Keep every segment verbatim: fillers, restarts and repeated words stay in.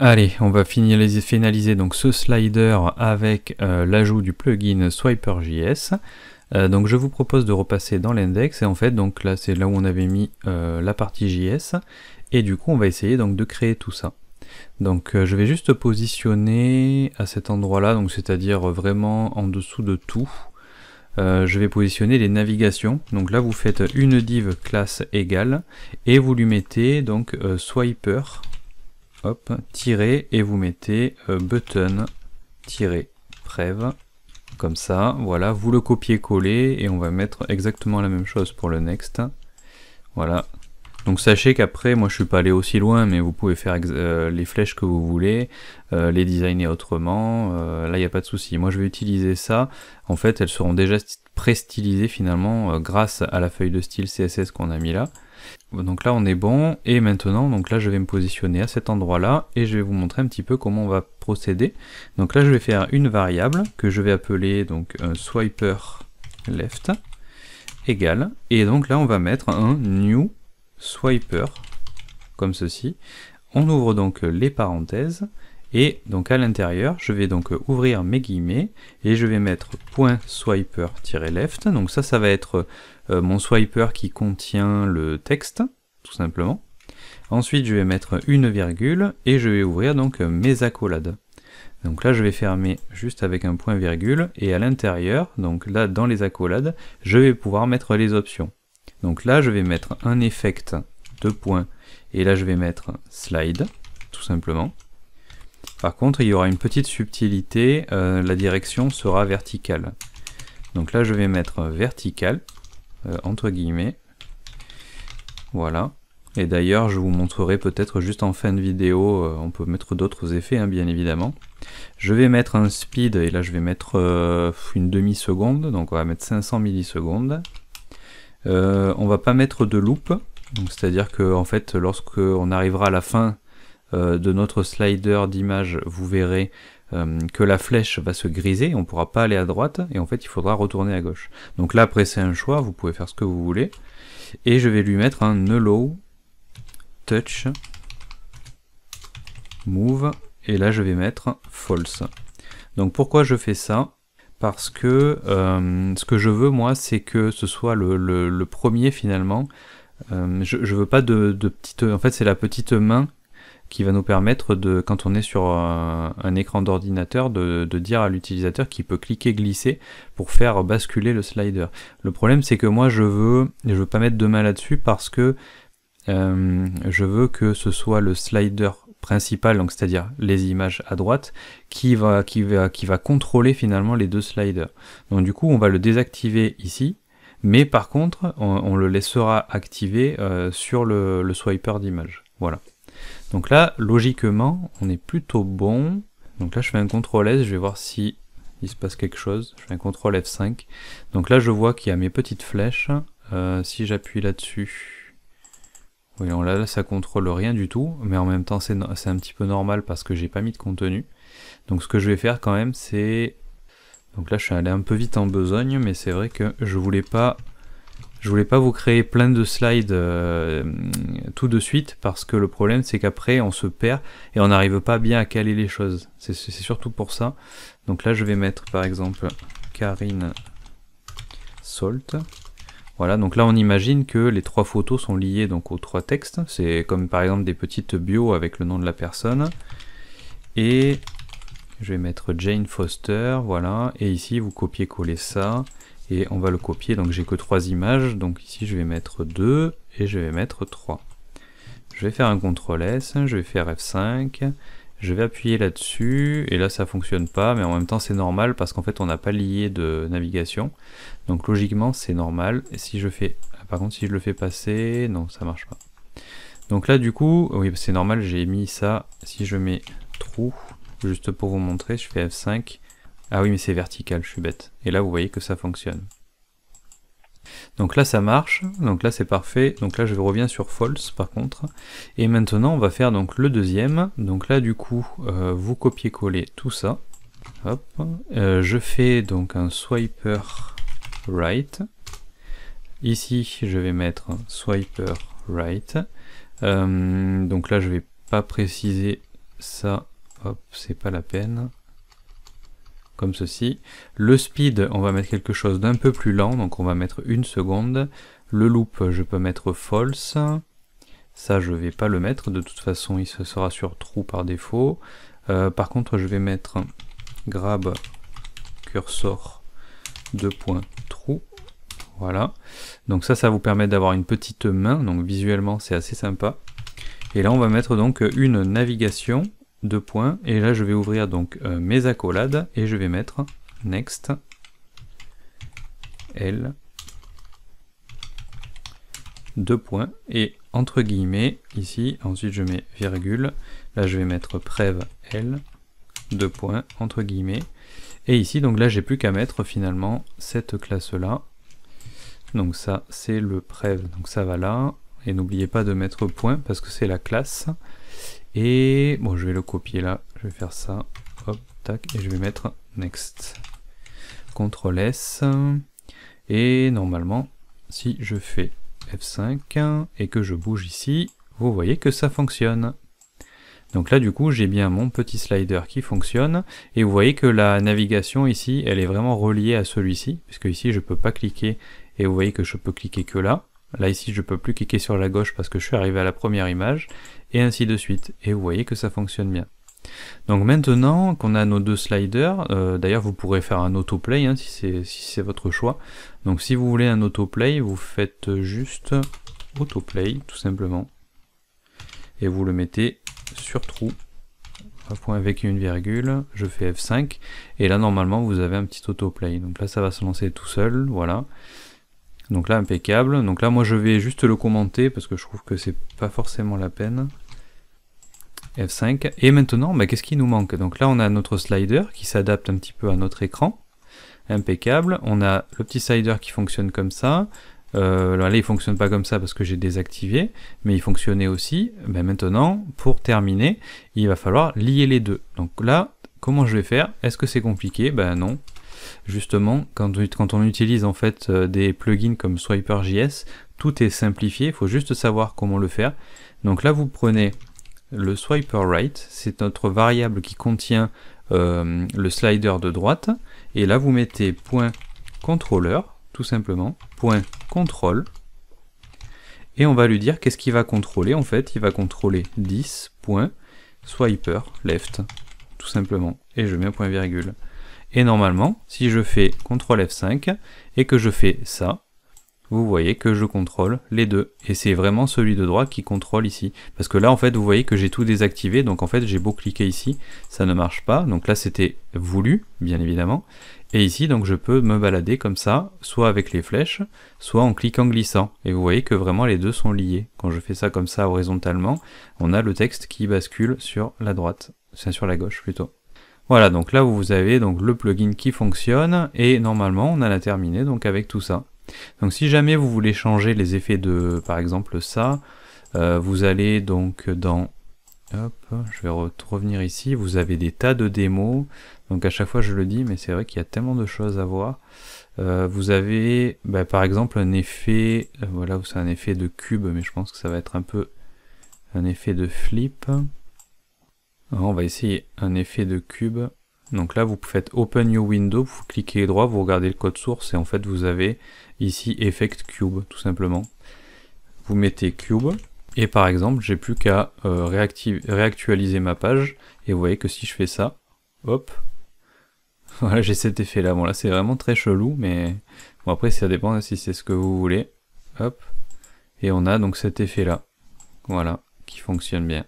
Allez, on va finaliser, finaliser donc ce slider avec euh, l'ajout du plugin SwiperJS. Euh, donc je vous propose de repasser dans l'index et en fait donc là c'est là où on avait mis euh, la partie J S et du coup on va essayer donc de créer tout ça. Donc euh, je vais juste positionner à cet endroit là, donc c'est-à-dire vraiment en dessous de tout. Euh, je vais positionner les navigations. Donc là vous faites une div classe égale et vous lui mettez donc euh, swiper. Hop, tirer, et vous mettez euh, button, tirer, prev, comme ça, voilà, vous le copiez-collez, et on va mettre exactement la même chose pour le next, voilà. Donc sachez qu'après, moi je suis pas allé aussi loin, mais vous pouvez faire euh, les flèches que vous voulez, euh, les designer autrement, euh, là il n'y a pas de souci. Moi je vais utiliser ça, en fait elles seront déjà pré-stylisées finalement, euh, grâce à la feuille de style C S S qu'on a mis là. Donc là on est bon, et maintenant donc là je vais me positionner à cet endroit là et je vais vous montrer un petit peu comment on va procéder. Donc là je vais faire une variable que je vais appeler donc euh, swiper left égale, et donc là on va mettre un new swiper comme ceci. On ouvre donc les parenthèses et donc à l'intérieur je vais donc ouvrir mes guillemets et je vais mettre point swiper-left, donc ça ça va être Euh, mon swiper qui contient le texte, tout simplement. Ensuite, je vais mettre une virgule et je vais ouvrir donc mes accolades. Donc là, je vais fermer juste avec un point virgule et à l'intérieur, donc là dans les accolades, je vais pouvoir mettre les options. Donc là, je vais mettre un effect de point et là, je vais mettre slide, tout simplement. Par contre, il y aura une petite subtilité, euh, la direction sera verticale. Donc là, je vais mettre vertical entre guillemets, voilà, et d'ailleurs je vous montrerai peut-être juste en fin de vidéo, on peut mettre d'autres effets hein, bien évidemment. Je vais mettre un speed et là je vais mettre euh, une demi seconde, donc on va mettre cinq cents millisecondes. Euh, on va pas mettre de loop, donc c'est à dire que en fait lorsque on arrivera à la fin euh, de notre slider d'image, vous verrez que la flèche va se griser, on ne pourra pas aller à droite, et en fait il faudra retourner à gauche. Donc là après c'est un choix, vous pouvez faire ce que vous voulez, et je vais lui mettre un allow touch move, et là je vais mettre false. Donc pourquoi je fais ça? Parce que euh, ce que je veux moi c'est que ce soit le, le, le premier finalement, euh, je, je veux pas de, de petite, en fait c'est la petite main qui va nous permettre, de, quand on est sur un, un écran d'ordinateur, de, de dire à l'utilisateur qu'il peut cliquer, glisser pour faire basculer le slider. Le problème c'est que moi je veux, je veux pas mettre de main là-dessus parce que euh, je veux que ce soit le slider principal, donc c'est-à-dire les images à droite, qui va, qui, va, qui va contrôler finalement les deux sliders. Donc du coup on va le désactiver ici, mais par contre on, on le laissera activer euh, sur le, le swiper d'image. Voilà. Donc là, logiquement, on est plutôt bon. Donc là, je fais un contrôle S, je vais voir si il se passe quelque chose. Je fais un contrôle F cinq. Donc là, je vois qu'il y a mes petites flèches. Euh, si j'appuie là-dessus, oui, là, là, ça contrôle rien du tout. Mais en même temps, c'est no un petit peu normal parce que j'ai pas mis de contenu. Donc ce que je vais faire quand même, c'est... Donc là, je suis allé un peu vite en besogne, mais c'est vrai que je voulais pas... Je voulais pas vous créer plein de slides euh, tout de suite parce que le problème c'est qu'après on se perd et on n'arrive pas bien à caler les choses. C'est surtout pour ça. Donc là je vais mettre par exemple Karine Salt. Voilà, donc là on imagine que les trois photos sont liées donc aux trois textes. C'est comme par exemple des petites bios avec le nom de la personne. Et je vais mettre Jane Foster, voilà. Et ici vous copiez-collez ça. Et on va le copier, donc j'ai que trois images, donc ici je vais mettre deux et je vais mettre trois. Je vais faire un contrôle S, je vais faire F cinq, je vais appuyer là-dessus, et là ça fonctionne pas, mais en même temps c'est normal parce qu'en fait on n'a pas lié de navigation, donc logiquement c'est normal. Et si je fais, par contre si je le fais passer, non ça marche pas. Donc là du coup, oui c'est normal, j'ai mis ça, si je mets trou, juste pour vous montrer, je fais F cinq, Ah oui mais c'est vertical, je suis bête. Et là vous voyez que ça fonctionne. Donc là ça marche, donc là c'est parfait. Donc là je reviens sur false par contre. Et maintenant on va faire donc le deuxième. Donc là du coup euh, vous copiez-collez tout ça. Hop. Euh, je fais donc un swiper right. Ici je vais mettre un swiper right. Euh, donc là je vais pas préciser ça, hop, c'est pas la peine. Comme ceci. Le speed, on va mettre quelque chose d'un peu plus lent, donc on va mettre une seconde. Le loop, je peux mettre false. Ça, je vais pas le mettre. De toute façon, il se sera sur true par défaut. Euh, par contre, je vais mettre grab cursor deux.true. Voilà. Donc ça, ça vous permet d'avoir une petite main. Donc visuellement, c'est assez sympa. Et là, on va mettre donc une navigation. Deux points, et là je vais ouvrir donc euh, mes accolades, et je vais mettre next, L, deux points, et entre guillemets, ici, ensuite je mets virgule, là je vais mettre prev, L, deux points, entre guillemets, et ici, donc là j'ai plus qu'à mettre finalement cette classe-là, donc ça c'est le prev, donc ça va là, et n'oubliez pas de mettre point, parce que c'est la classe. Et bon, je vais le copier là, je vais faire ça, hop, tac, et je vais mettre next. contrôle S. Et normalement, si je fais F cinq et que je bouge ici, vous voyez que ça fonctionne. Donc là, du coup, j'ai bien mon petit slider qui fonctionne. Et vous voyez que la navigation ici, elle est vraiment reliée à celui-ci, puisque ici, je peux pas cliquer, et vous voyez que je peux cliquer que là. Là ici je peux plus cliquer sur la gauche parce que je suis arrivé à la première image, et ainsi de suite. Et vous voyez que ça fonctionne bien. Donc maintenant qu'on a nos deux sliders, euh, d'ailleurs vous pourrez faire un autoplay hein, si c'est si c'est votre choix. Donc si vous voulez un autoplay, vous faites juste autoplay tout simplement. Et vous le mettez sur true, un point avec une virgule, je fais F cinq, et là normalement vous avez un petit autoplay. Donc là ça va se lancer tout seul, voilà. Donc là, impeccable. Donc là, moi, je vais juste le commenter parce que je trouve que c'est pas forcément la peine. F cinq. Et maintenant, bah, qu'est-ce qui nous manque? Donc là, on a notre slider qui s'adapte un petit peu à notre écran. Impeccable. On a le petit slider qui fonctionne comme ça. Euh, là, il fonctionne pas comme ça parce que j'ai désactivé, mais il fonctionnait aussi. Bah, maintenant, pour terminer, il va falloir lier les deux. Donc là, comment je vais faire? Est-ce que c'est compliqué? Ben non. Justement, quand, quand on utilise en fait des plugins comme SwiperJS, tout est simplifié, il faut juste savoir comment le faire. Donc là, vous prenez le SwiperRight, c'est notre variable qui contient euh, le slider de droite, et là vous mettez point controller, tout simplement, point control, et on va lui dire qu'est-ce qu'il va contrôler en fait, il va contrôler dix.swiperLeft, tout simplement, et je mets un point virgule. Et normalement, si je fais contrôle F cinq et que je fais ça, vous voyez que je contrôle les deux. Et c'est vraiment celui de droite qui contrôle ici. Parce que là, en fait, vous voyez que j'ai tout désactivé. Donc, en fait, j'ai beau cliquer ici, ça ne marche pas. Donc là, c'était voulu, bien évidemment. Et ici, donc, je peux me balader comme ça, soit avec les flèches, soit en cliquant glissant. Et vous voyez que vraiment, les deux sont liés. Quand je fais ça comme ça, horizontalement, on a le texte qui bascule sur la droite. Enfin, sur la gauche, plutôt. Voilà, donc là vous avez donc le plugin qui fonctionne, et normalement on a la terminée donc avec tout ça. Donc si jamais vous voulez changer les effets de, par exemple ça, euh, vous allez donc dans, hop, je vais re revenir ici, vous avez des tas de démos, donc à chaque fois je le dis, mais c'est vrai qu'il y a tellement de choses à voir. Euh, vous avez bah, par exemple un effet, euh, voilà, c'est un effet de cube, mais je pense que ça va être un peu un effet de flip. On va essayer un effet de cube. Donc là, vous faites Open New Window, vous cliquez droit, vous regardez le code source, et en fait, vous avez ici Effect Cube, tout simplement. Vous mettez Cube, et par exemple, j'ai plus qu'à euh, réactualiser ma page, et vous voyez que si je fais ça, hop, voilà, j'ai cet effet-là. Bon, là, c'est vraiment très chelou, mais bon, après, ça dépend si c'est ce que vous voulez. Hop, et on a donc cet effet-là, voilà, qui fonctionne bien.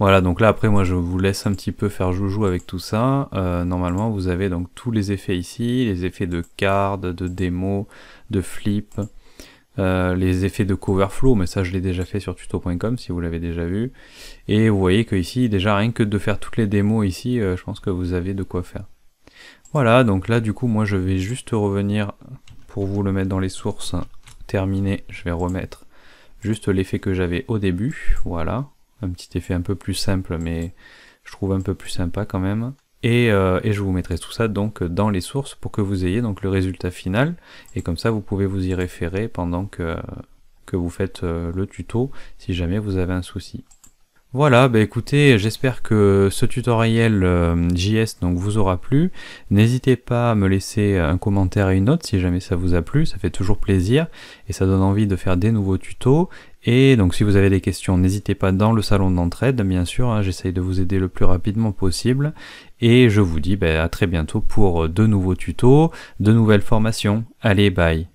Voilà, donc là après moi je vous laisse un petit peu faire joujou avec tout ça. Euh, normalement vous avez donc tous les effets ici, les effets de card, de démo, de flip, euh, les effets de cover flow, mais ça je l'ai déjà fait sur tuto point com si vous l'avez déjà vu. Et vous voyez que ici, déjà rien que de faire toutes les démos ici, euh, je pense que vous avez de quoi faire. Voilà, donc là du coup moi je vais juste revenir pour vous le mettre dans les sources, terminé, je vais remettre juste l'effet que j'avais au début, voilà. Un petit effet un peu plus simple, mais je trouve un peu plus sympa quand même. Et, euh, et je vous mettrai tout ça donc dans les sources pour que vous ayez donc le résultat final. Et comme ça, vous pouvez vous y référer pendant que, que vous faites le tuto si jamais vous avez un souci. Voilà, bah écoutez, j'espère que ce tutoriel euh, J S donc, vous aura plu. N'hésitez pas à me laisser un commentaire et une note si jamais ça vous a plu, ça fait toujours plaisir et ça donne envie de faire des nouveaux tutos. Et donc si vous avez des questions, n'hésitez pas dans le salon d'entraide, bien sûr, hein, j'essaye de vous aider le plus rapidement possible. Et je vous dis bah, à très bientôt pour de nouveaux tutos, de nouvelles formations. Allez, bye!